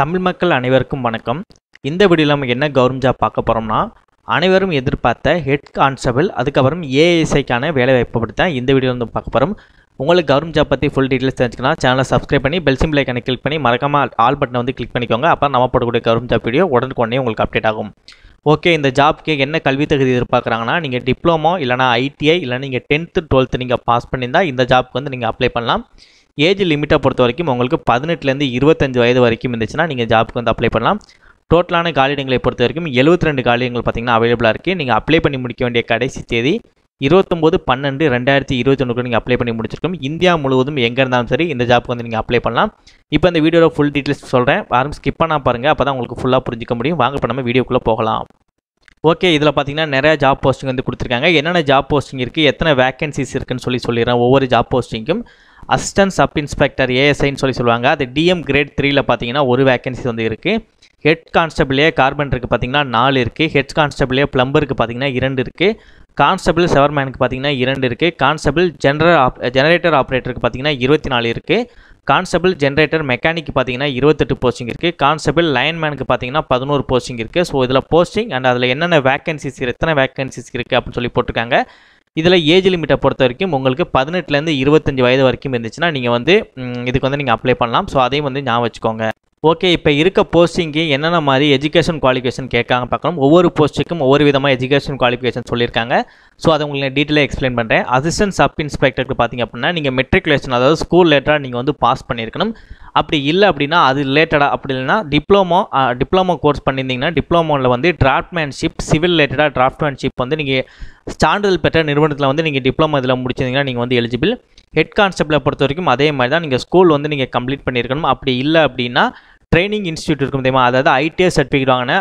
தமிழ் மக்கள் அனைவருக்கும் வணக்கம். இந்த வீடியோவில் நம்ம என்ன கவர்மெண்ட் ஜாப் பார்க்க போகிறோம்னா, அனைவரும் எதிர்பார்த்த ஹெட் கான்ஸ்டபிள், அதுக்கப்புறம் ஏஎஸ்ஐக்கான வேலைவாய்ப்பு பற்றி தான் இந்த வீடியோ வந்து பார்க்க போகிறோம். உங்களுக்கு கவர்மெண்ட் ஜாப் பற்றி ஃபுல் டீட்டெயில்ஸ் தெரிஞ்சுக்கணும். சேனலை சப்ஸ்கிரைப் பண்ணி பெல் சிம்பிள் ஐக்கானை கிளிக் பண்ணி மறக்காமல் ஆல் பட்டனை வந்து கிளிக் பண்ணிக்கோங்க. அப்போ நம்ம போடக்கூடிய கவர்மெண்ட் ஜாப் வீடியோ உடனுக்குடனே உங்களுக்கு அப்டேட் ஆகும். ஓகே, இந்த ஜாப்க்கு என்ன கல்வி தகுதி எதிர்பார்க்குறாங்கன்னா, நீங்கள் டிப்ளமோ இல்லைனா ஐடிஐ இல்லைனா நீங்கள் 10th 12th நீங்கள் பாஸ் பண்ணியிருந்தால் இந்த ஜாப்க்கு வந்து நீங்கள் அப்ளை பண்ணலாம். ஏஜ் லிமிட்டை பொறுத்த வரைக்கும் உங்களுக்கு 18லேருந்து 25 வயது வரைக்கும் இருந்துச்சுன்னா நீங்கள் ஜாப்க்கு வந்து அப்ளை பண்ணலாம். டோட்டலான காலியிடங்களை பொறுத்த வரைக்கும் 72 காலியிடங்கள் பார்த்திங்கன்னா அவைலபிளாக இருக்குது. நீங்கள் அப்ளை பண்ணி முடிக்க வேண்டிய கடைசி தேதி 29/12/2021 நீங்கள் அப்ளை பண்ணி முடிச்சிருக்கோம். இந்தியா முழுவதும் எங்கே இருந்தாலும் சரி இந்த ஜாப்க்கு வந்து நீங்கள் அப்ளை பண்ணலாம். இப்போ இந்த வீடியோவில் ஃபுல் டீட்டெயில்ஸ் சொல்கிறேன், யாரும் ஸ்கிப் பண்ணால் பாருங்கள். அப்போ தான் உங்களுக்கு ஃபுல்லாக புரிஞ்சிக்க முடியும். வாங்க இப்போ நம்ம வீடியோக்குள்ளே போகலாம். ஓகே, இதில் பார்த்திங்கன்னா நிறையா ஜாப் போஸ்டிங் வந்து கொடுத்துருக்காங்க. என்னென்ன ஜாப் போஸ்டிங் இருக்குது, எத்தனை வேகன்சிஸ் இருக்குன்னு சொல்லிடுறேன். ஒவ்வொரு ஜாப் போஸ்டிங்கும் அசிஸ்டன்ட் சப் இன்ஸ்பெக்டர் ஏஎஸ்ஐன்னு சொல்லுவாங்க. அது டிஎம் கிரேட் 3ல் பார்த்தீங்கன்னா ஒரு வேகன்சி வந்து இருக்குது. ஹெட் கான்ஸ்டபிளே கார்பெண்டருக்கு பார்த்தீங்கன்னா 4 இருக்குது. ஹெட் கான்ஸ்டபிளே பிளம்பருக்கு பார்த்தீங்கன்னா 2 இருக்குது. கான்ஸ்டபிள் செவர்மேனுக்கு பார்த்தீங்கன்னா 2 இருக்குது. கான்ஸ்டபிள் ஜெனரேட்டர் ஆப்ரேட்டருக்கு பார்த்தீங்கன்னா 24 இருக்குது. கான்ஸ்டபிள் ஜென்ரேட்டர் மெக்கானிக்கு பார்த்தீங்கன்னா 28 போஸ்டிங் இருக்குது. கான்ஸ்டபிள் லைன்மேனுக்கு பார்த்தீங்கன்னா 14 போஸ்டிங் இருக்குது. ஸோ இதில் போஸ்டிங் அண்ட் அதில் என்னென்ன வேகன்சிஸ் எத்தனை வேகன்சிஸ் இருக்குது அப்படின்னு சொல்லி போட்டிருக்காங்க. இதில் ஏஜ் லிமிட்டை பொறுத்த வரைக்கும் உங்களுக்கு 18லேருந்து 25 வயது வரைக்கும் இருந்துச்சுன்னா நீங்கள் வந்து இதுக்கு வந்து நீங்கள் அப்ளை பண்ணலாம். ஸோ அதையும் வந்து ஞாபகம் வச்சுக்கோங்க. ஓகே, இப்போ இருக்க போஸ்டிங்கு என்னென்ன மாதிரி எஜுகேஷன் குவாலிஃபிகேஷன் கேட்காங்க பார்க்கணும். ஒவ்வொரு போஸ்ட்டுக்கும் ஒவ்வொரு விதமாக எஜுகேஷன் குவாலிஃபிகேஷன் சொல்லியிருக்காங்க. ஸோ அதை உங்களுக்கு நான் டீட்டெயிலாக எக்ஸ்பிளைன் பண்ணுறேன். அசிஸ்டன்ட் சப் இன்ஸ்பெக்டருக்கு பார்த்தீங்க அப்படின்னா நீங்கள் மெட்ரிகுலேஷன், அதாவது ஸ்கூல் ரிலேட்டடாக நீங்கள் வந்து பாஸ் பண்ணியிருக்கணும். அப்படி இல்லை அப்படின்னா அது ரிலேட்டடாக, அப்படி இல்லைன்னா டிப்ளமோ கோர்ஸ் பண்ணியிருந்தீங்கன்னா டிப்ளமோவில் வந்து டிராஃப்ட்மேன்ஷிப், சிவில் ரிலேட்டடாக டிராஃப்ட்மேன்ஷிப் வந்து நீங்கள் சான்றிதழ் பெற்ற நிறுவனத்தில் வந்து நீங்கள் டிப்ளமோ இதில் முடிச்சிருந்தீங்கன்னா நீங்கள் வந்து எலிஜிபிள். ஹெட் கான்ஸ்டபிளை பொறுத்த வரைக்கும் அதே மாதிரி தான், நீங்கள் ஸ்கூல் வந்து நீங்கள் கம்ப்ளீட் பண்ணியிருக்கணும். அப்படி இல்லை அப்படின்னா ட்ரைனிங் இன்ஸ்டியூட் இருக்கும் தெரியுமா, அதாவது ஐடிஐ சர்டிஃபிகேட் வாங்கினா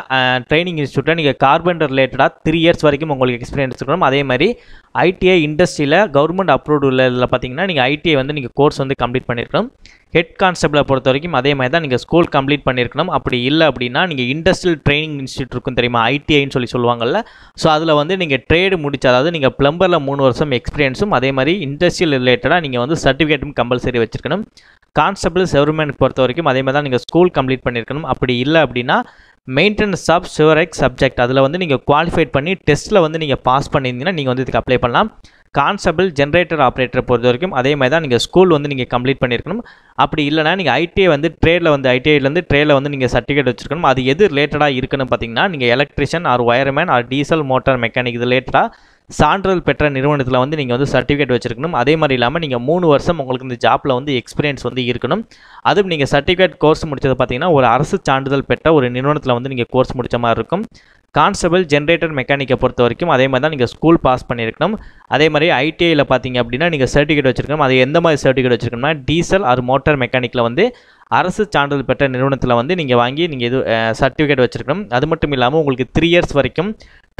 ட்ரைனிங் இன்ஸ்டியூட்டில் நீங்கள் கார்பெண்டர் ரிலேட்டடாக 3 இயர்ஸ் வரைக்கும் உங்களுக்கு எக்ஸ்பீரியன்ஸ் இருக்கணும். அதே மாதிரி ஐடிஐ இண்டஸ்ட்ரியில் கவர்மெண்ட் அப்ரூவ்டு இதில் பார்த்தீங்கன்னா நீங்கள் ஐடிஐ வந்து நீங்கள் கோர்ஸ் வந்து கம்ப்ளீட் பண்ணியிருக்கணும். ஹெட் கான்ஸ்டபிளை பொறுத்த வரைக்கும் அதே மாதிரி தான், நீங்கள் ஸ்கூல் கம்ப்ளீட் பண்ணியிருக்கணும். அப்படி இல்லை அப்படின்னா நீங்கள் இண்டஸ்ட்ரியல் ட்ரைனிங் இன்ஸ்டியூட் இருக்கும் தெரியுமா, ஐடிஐன்னு சொல்லுவாங்கள்ல. ஸோ அதில் வந்து நீங்கள் ட்ரேடு முடிச்ச, அதாவது நீங்கள் பிளம்பரில் 3 வருஷம் எக்ஸ்பீரியன்ஸும் அதே மாதிரி இண்டஸ்ட்ரியல் ரிலேட்டடாக நீங்கள் வந்து சர்டிஃபிகேட்டும் கம்பல்சரி வச்சுருக்கணும். கான்ஸ்டபிள் செவர்மேன் பொறுத்த வரைக்கும் அதே மாதிரி தான், நீங்கள் ஸ்கூல் கம்ப்ளீட் பண்ணியிருக்கணும். அப்படி இல்லை அப்படின்னா மெயின்டெனன்ஸ் ஆஃப் செவரெக்ஸ் சப்ஜெக்ட், அதில் வந்து நீங்கள் குவாலிஃபைட் பண்ணி டெஸ்ட்டில் வந்து நீங்கள் பாஸ் பண்ணியிருந்தீங்கன்னா நீங்கள் வந்து இதுக்கு அப்ளை பண்ணலாம். கான்ஸ்டபிள் ஜென்ரேட்டர் ஆப்ரேட்டரை பொறுத்த வரைக்கும் அதே மாதிரி தான், நீங்கள் ஸ்கூல் வந்து நீங்கள் கம்ப்ளீட் பண்ணியிருக்கணும். அப்படி இல்லைனா நீங்கள் ஐடிஐ வந்து ட்ரேடில் வந்து ஐடிஐலேருந்து ட்ரேடில் வந்து நீங்கள் சர்டிஃபிகேட் வச்சுருக்கணும். அது எது ரிலேட்டடாக இருக்குன்னு பார்த்தீங்கன்னா நீங்கள் electrician or wireman or diesel motor mechanic இது ரிலேட்டடாக சான்றிதழ் பெற்ற நிறுவனத்தில் வந்து நீங்கள் வந்து சர்டிஃபிகேட் வச்சுருக்கணும். அதே மாதிரி இல்லாமல் நீங்கள் 3 வருஷம் உங்களுக்கு இந்த ஜாப்பில் வந்து எக்ஸ்பீரியன்ஸ் வந்து இருக்கணும். அதுவும் நீங்கள் சர்டிஃபிகேட் கோர்ஸ் முடித்தது பார்த்தீங்கன்னா ஒரு அரசு சான்றிதழ் பெற்ற ஒரு நிறுவனத்தில் வந்து நீங்கள் கோர்ஸ் முடித்த மாதிரி இருக்கும். கான்ஸ்டபிள் ஜென்ரேட்டர் மெக்கானிக்கை பொறுத்த வரைக்கும் அதே மாதிரி தான், நீங்கள் ஸ்கூல் பாஸ் பண்ணியிருக்கணும். அதே மாதிரி ஐடிஐயில் பார்த்தீங்க அப்படின்னா நீங்கள் சர்டிஃபிகேட் வச்சுருக்கணும். அது எந்த மாதிரி சர்டிஃபிகேட் வச்சுருக்கணும்னா டீசல் ஆர் மோட்டார் மெக்கானிக்கில் வந்து அரசு சான்றிதழ் பெற்ற நிறுவனத்தில் வந்து நீங்கள் வாங்கி நீங்கள் இது சர்டிஃபிகேட் வச்சுருக்கணும். அது மட்டும் இல்லாமல் உங்களுக்கு 3 இயர்ஸ் வரைக்கும்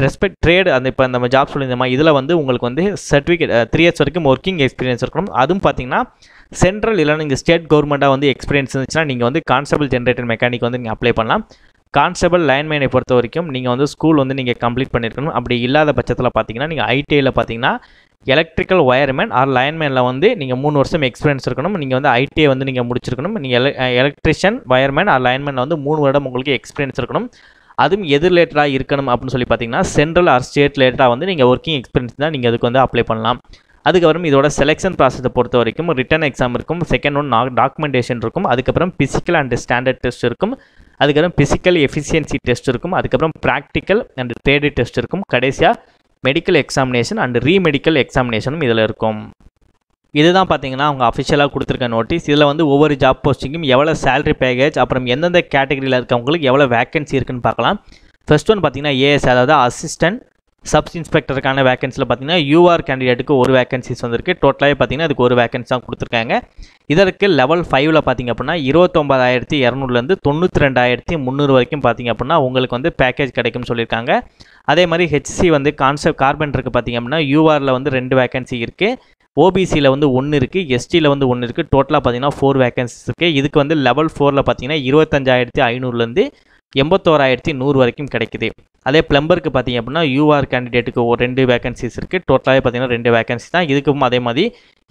ரெஸ்பெக்ட் ட்ரேட், அந்த இப்போ நம்ம ஜாப் சொல்லியிருந்தோமா, இதில் வந்து உங்களுக்கு வந்து சர்டிஃபிகேட் 3 இயர்ஸ் வரைக்கும் ஒர்க்கிங் எக்ஸ்பீரியன்ஸ் இருக்கணும். அதுவும் பார்த்தீங்கன்னா சென்ட்ரல் இல்லைனா நீங்கள் ஸ்டேட் கவர்மெண்ட்டாக வந்து எக்ஸ்பீரியன்ஸ் இருந்துச்சுன்னா நீங்கள் வந்து கான்ஸ்டபிள் ஜென்ரேட்டர் மெக்கானிக் வந்து நீங்கள் அப்ளை பண்ணலாம். கான்ஸ்டபிள் லைன்மேனை பொறுத்த வரைக்கும் நீங்கள் வந்து ஸ்கூல் வந்து நீங்கள் கம்ப்ளீட் பண்ணியிருக்கணும். அப்படி இல்லாத பட்சத்தில் பார்த்தீங்கன்னா நீங்கள் ஐடிஐயில் பார்த்தீங்கன்னா எலக்ட்ரிக்கல் ஒயர்மேன் ஆர் லைன்மேனில் வந்து நீங்கள் 3 வருஷம் எக்ஸ்பீரியன்ஸ் இருக்கணும். நீங்கள் வந்து ஐடிஐ வந்து நீங்கள் முடிச்சிருக்கணும். நீங்கள் எலக்ட்ரிஷியன் ஒயர்மேன் ஆர் லைன்மேனில் வந்து 3 வருடம் உங்களுக்கு எக்ஸ்பீரியன்ஸ் இருக்கணும். அதுவும் எது ரிலேட்டடாக இருக்கணும் அப்படின்னு சொல்லி பார்த்தீங்கன்னா சென்ட்ரல் ஆர் ஸ்டேட் ரிலேட்டடாக வந்து நீங்கள் ஒர்க்கிங் எக்ஸ்பீரியன்ஸ் தான் நீங்கள் அதுக்கு வந்து அப்ளை பண்ணலாம். அதுக்கப்புறம் இதோட செலெக்ஷன் ப்ராசஸை பொறுத்த வரைக்கும் ரிட்டன் எக்ஸாம் இருக்கும். செகண்ட் ஒன் டாக்குமெண்டேஷன் இருக்கும். அதுக்கப்புறம் ஃபிசிக்கல் அண்ட் ஸ்டாண்டர்ட் டெஸ்ட் இருக்கும். அதுக்கப்புறம் ஃபிசிக்கல் எஃபிஷியன்சி டெஸ்ட் இருக்கும். அதுக்கப்புறம் ப்ராக்டிக்கல் அண்ட் தேர்டு டெஸ்ட் இருக்கும். கடைசியாக மெடிக்கல் எக்ஸாமினேஷன் அண்ட் ரீமெடிக்கல் எக்ஸாமினேஷனும் இதில் இருக்கும். இதுதான் பார்த்தீங்கன்னா அவங்க அஃபிஷியலாக கொடுத்துருக்க நோட்டீஸ். இதில் வந்து ஒவ்வொரு ஜாப் போஸ்டிங்கும் எவ்வளோ சேலரி பேக்கேஜ், அப்புறம் எந்தெந்த கேட்டகரியில் இருக்கவங்களுக்கு எவ்வளோ வேகன்சி இருக்குன்னு பார்க்கலாம். ஃபர்ஸ்ட் ஒன் பார்த்தீங்கன்னா ஏஎஸ், அதாவது அசிஸ்டன்ட் சப் இன்ஸ்பெக்டருக்கான வேகன்சியில் பார்த்தீங்கன்னா யூஆர் கேண்டிடேட்டுக்கு ஒரு வேகன்சிஸ் வந்திருக்கு. டோட்டலாகவே பார்த்தீங்கன்னா அதுக்கு ஒரு வேகன்சி தான் கொடுத்துருக்காங்க. இதற்கு லெவல் 5ல் பார்த்தீங்க அப்படின்னா 29,200லேருந்து 92,300 வரைக்கும் பார்த்தீங்க அப்படின்னா உங்களுக்கு வந்து பேக்கேஜ் கிடைக்கும்னு சொல்லியிருக்காங்க. அதே மாதிரி ஹெச்சி வந்து கார்பெண்டருக்கு பார்த்தீங்க அப்படின்னா யூஆரில் வந்து 2 வேகன்சி இருக்குது. ஓபிசியில் வந்து 1 இருக்குது. எஸ்டியில் வந்து 1 இருக்குது. டோட்டலாக பார்த்தீங்கன்னா 4 வேகன்சிஸ் இருக்குது. இதுக்கு வந்து லெவல் 4ல் பார்த்தீங்கன்னா 25,500லேருந்து 81100 வரைக்கும் கிடைக்குது. அதே பிளம்பருக்கு பார்த்தீங்க அப்படின்னா யூஆர் கேண்டிடேட்டுக்கு ஒரு 2 வேகன்சிஸ் இருக்குது. டோட்டலாகவே பார்த்தீங்கன்னா 2 வேகன்சி தான். இதுக்கும் அதே மாதிரி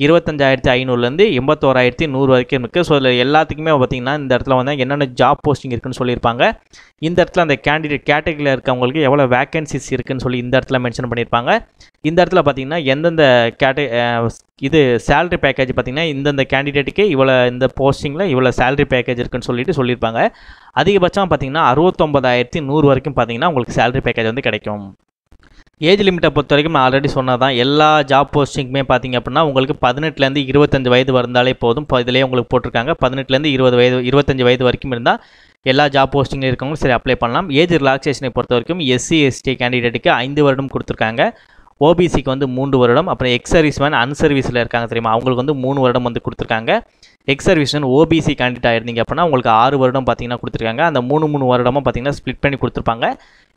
25500லேருந்து 81100 வரைக்கும் இருக்குது. ஸோ இதில் எல்லாத்துக்குமே பார்த்திங்கன்னா இந்த இடத்துல வந்து என்னென்ன ஜாப் போஸ்டிங் இருக்குதுன்னு சொல்லியிருப்பாங்க. இந்த இடத்துல அந்த கேண்டிடேட் கேட்டகரியில் இருக்கவங்களுக்கு எவ்வளோ வேகன்சிஸ் இருக்குதுன்னு சொல்லி இந்த இடத்துல மென்ஷன் பண்ணியிருப்பாங்க. இந்த இடத்துல பார்த்திங்கன்னா எந்தெந்த இது சேலரி பேக்கேஜ் பார்த்திங்கன்னா இந்தந்த கேண்டிடேட்டுக்கு இவ்வளோ இந்த போஸ்டிங்கில் இவ்வளோ சேலரி பேக்கேஜ் இருக்குதுன்னு சொல்லிட்டு சொல்லியிருப்பாங்க. அதிகபட்சம் பார்த்திங்கன்னா 69100 வரைக்கும் பார்த்திங்கன்னா உங்களுக்கு சேலரி பேக்கேஜ் வந்து கிடைக்கும். ஏஜ் லிமிட்டை பொறுத்த வரைக்கும் நான் ஆல்ரெடி சொன்னால் தான் எல்லா ஜாப் போஸ்டிங்குமே பார்த்திங்க அப்படின்னா உங்களுக்கு 18லேருந்து 25 வயது வந்தாலே போதும். இதிலேயே உங்களுக்கு போட்டிருக்காங்க 18லேருந்து 25 வரைக்கும் இருந்தால் எல்லா ஜாப் போஸ்டிங்லேயும் இருக்கவங்களும் சரி அப்ளை பண்ணலாம். ஏஜ் ரிலாக்ஸேஷனை பொறுத்த வரைக்கும் SC ST கேண்டிடேட்டுக்கு 5 வருடம் கொடுத்துருக்காங்க. OBCக்கு வந்து 3 வருடம். அப்புறம் எக்ஸர்வீஸ்மேன் அன்சர்வீஸில் இருக்காங்க தெரியுமா, அவங்களுக்கு வந்து 3 வருடம் வந்து கொடுத்துருக்காங்க. எக்ஸர்வீஸ்மேன் OBC கேண்டிடேட் ஆயிருந்தீங்க அப்படின்னா உங்களுக்கு 6 வருடம் பார்த்திங்கன்னா கொடுத்துருக்காங்க. அந்த 3 வருடமாக பார்த்திங்கன்னா ஸ்ப்ளிட் பண்ணி கொடுத்துருப்பாங்க.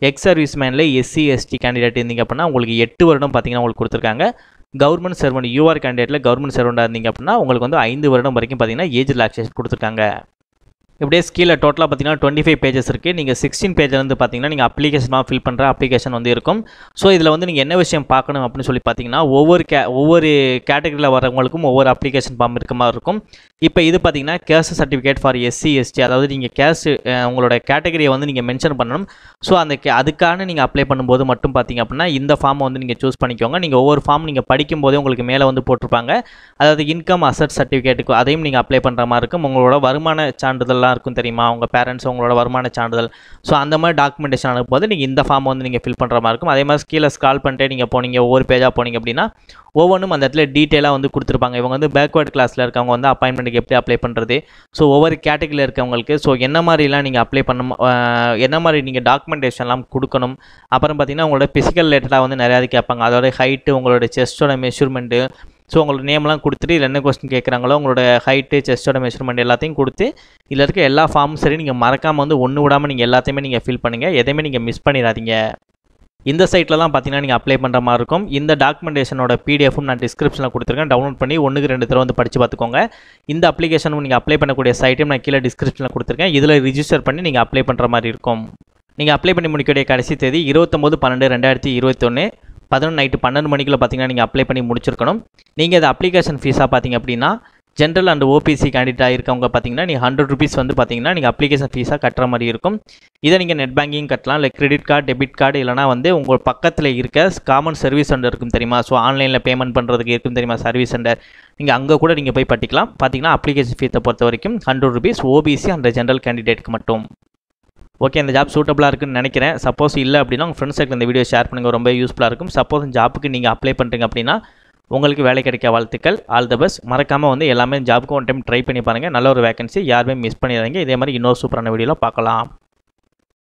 எக்ஸர்வீஸ்மேனில் SC ST கேண்டிடேட் இருந்தீங்க அப்படின்னா உங்களுக்கு 8 வருடம் பார்த்திங்கன்னா உங்களுக்கு கொடுத்துருக்காங்க. கவர்மெண்ட் சர்வெண்ட் UR கேண்டிடேட்டில் கவர்மெண்ட் சர்வெண்ட்டாக இருந்தீங்க அப்படின்னா உங்களுக்கு வந்து 5 வருடம் வரைக்கும் பார்த்திங்கன்னா ஏஜ் ரிலாக்ஸேஷன் கொடுத்துருக்காங்க. இப்படியே ஸ்கீலில் டோட்டலாக பார்த்தீங்கன்னா 25 பேஜஸ் இருக்குது. நீங்கள் 16 பேஜில் வந்து பார்த்தீங்கன்னா நீங்கள் அப்ளிகேஷனாக ஃபில் பண்ணுற அப்ளிகேஷன் வந்து இருக்கும். ஸோ இதில் வந்து நீங்கள் என்ன விஷயம் பார்க்கணும் அப்படின்னு சொல்லி பார்த்தீங்கன்னா ஒவ்வொரு கேட்டகரியில் வரவங்களுக்கும் ஒவ்வொரு அப்ளிகேஷன் ஃபார்ம் இருக்க மாதிரி இருக்கும். இப்போ இது பார்த்தீங்கன்னா caste certificate for SC ST, அதாவது நீங்கள் கேஸ்ட் உங்களோட கேட்டகரியை வந்து நீங்கள் மென்ஷன் பண்ணணும். ஸோ அதுக்கான நீங்கள் அப்ளை பண்ணும்போது மட்டும் பார்த்தீங்க அப்படின்னா இந்த ஃபார்மை வந்து நீங்கள் சூஸ் பண்ணிக்கோங்க. நீங்கள் ஒவ்வொரு ஃபார்ம் நீங்கள் படிக்கும்போதே உங்களுக்கு மேலே வந்து போட்டிருப்பாங்க. அதாவது இன்கம் அசட் சர்டிஃபிகேட்டுக்கு அதையும் நீங்கள் அப்ளை பண்ணுற மாதிரி இருக்கும். உங்களோட வருமான சான்றிதழ் இருக்கும் தெரியுமா, உங்க பேரண்ட்ஸ் உங்களோட வருமான சான்றிதழ், சோ அந்த மாதிரி டாக்குமெண்டேஷன் அனுப்பும்போது நீங்க இந்த ஃபார்ம் வந்து நீங்க ஃபில் பண்ற மாதிரி இருக்கும். அதே மாதிரி கீழே ஸ்க்ரால் பண்ணிட்டே நீங்க போனீங்க, ஒவ்வொரு பேஜா போனீங்க அப்படின்னா ஒவ்வொன்றும் அந்த இடத்துல டீட்டெயிலாக வந்து கொடுத்துருப்பாங்க. இவங்க வந்து பேக்வேர்ட் கிளாஸில் இருக்கவங்க வந்து அப்பாயின்மெண்ட்டுக்கு எப்படி அப்ளை பண்ணுறது, ஸோ ஒவ்வொரு கேட்டகரியில் இருக்கவங்களுக்கு ஸோ என்ன மாதிரிலாம் நீங்கள் அப்ளை பண்ணணும், என்ன மாதிரி நீங்கள் டாக்குமெண்டேஷன்லாம் கொடுக்கணும். அப்புறம் பார்த்திங்கன்னா உங்களோட ஃபிசிக்கல் ரிலேட்டடாக வந்து நிறையா கேட்பாங்க. அதோட ஹைட்டு, உங்களோட செஸ்ட்டோட மெஷர்மெண்ட்டு, ஸோ உங்களோட நேம்லாம் கொடுத்துட்டு இதில் என்ன கொஸ்டின் கேட்குறாங்களோ உங்களோட ஹைட்டு, செஸ்ட்டோட மெஷர்மெண்ட் எல்லாத்தையும் கொடுத்து இதில் இருக்க எல்லா ஃபார்மும் சரி நீங்கள் மறக்காமல் வந்து ஒன்று விடாமல் நீங்கள் எல்லாத்தையுமே நீங்கள் ஃபில் பண்ணுங்கள். எதையுமே நீங்கள் மிஸ் பண்ணிடாதீங்க. இந்த சைட்டில் தான் பார்த்தீங்கன்னா நீங்கள் அப்ளை பண்ணுற மாதிரி இருக்கும். இந்த டாக்குமெண்டேஷனோட PDF நான் டிஸ்கிரிப்ஷனில் கொடுத்துருக்கேன். டவுன்லோட் பண்ணி 1க்கு 2 தடவை வந்து படித்து பார்த்துக்கோங்க. இந்த அப்ளிகேஷனும் நீங்கள் அப்ளை பண்ணக்கூடிய சைட்டையும் நான் கீழே டிஸ்கிரிப்ஷனில் கொடுத்துருக்கேன். இதில் ரிஜிஸ்டர் பண்ணி நீங்கள் அப்ளை பண்ணுற மாதிரி இருக்கும். நீங்கள் அப்ளை பண்ணி முடிக்கக்கூடிய கடைசி தேதி 29/12/2021 11 நைட்டு 12 மணிக்குள்ளே பார்த்தீங்கன்னா நீங்கள் அப்ளை பண்ணி முடிச்சிருக்கணும். நீங்கள் இது அப்ளிகேஷன் ஃபீஸாக பார்த்தீங்க அப்படின்னா ஜென்ரல் அண்ட் OPC கேண்டிடேட்டாக இருக்கவங்க பார்த்தீங்கன்னா நீங்கள் 100 rupees வந்து பார்த்தீங்கன்னா நீங்கள் அப்ளிகேஷன் ஃபீஸாக கட்டுற மாதிரி இருக்கும். இதை நீங்கள் நெட் பேங்கிங் கட்டலாம், இல்லை கிரெடிட் கார்டு, டெபிட் கார்டு, இல்லைனா வந்து உங்கள் பக்கத்தில் இருக்க காமன் சர்வீஸ் சென்டர் இருக்கும் தெரியுமா, ஸோ ஆன்லைனில் பேமெண்ட் பண்ணுறதுக்கு இருக்கும் தெரியுமா சர்வீஸ் சென்டர், நீங்கள் அங்கே கூட நீங்கள் போய் பட்டிக்கலாம். பார்த்தீங்கன்னா அப்ளிகேஷன் ஃபீஸை பொறுத்த வரைக்கும் 100 rupees OBC அண்ட் ஜென்ரல் கேண்டிடேட்டுக்கு மட்டும். ஓகே, இந்த ஜாப் சூட்டபுளாக இருக்குன்னு நினைக்கிறேன். சப்போஸ் இல்லை அப்படின்னா உங்கள் ஃப்ரெண்ட்ஸுக்கு இந்த வீடியோ ஷேர் பண்ணுங்கள், ரொம்ப யூஸ்ஃபுல்லாக இருக்கும். சப்போஸ் இந்த ஜாப்புக்கு நீங்கள் அப்ளை பண்ணுறீங்க அப்படின்னா உங்களுக்கு வேலை கிடைக்க வாழ்த்துக்கள், ஆல் தி பெஸ்ட். மறக்காமல் வந்து எல்லாமே ஜாப்புக்கு 1 டைம் ட்ரை பண்ணி பாருங்கள். நல்ல ஒரு வேகன்சி, யாருமே மிஸ் பண்ணிடுறாங்க. இதே மாதிரி இன்னொரு சூப்பரான வீடியோவில் பார்க்கலாம்.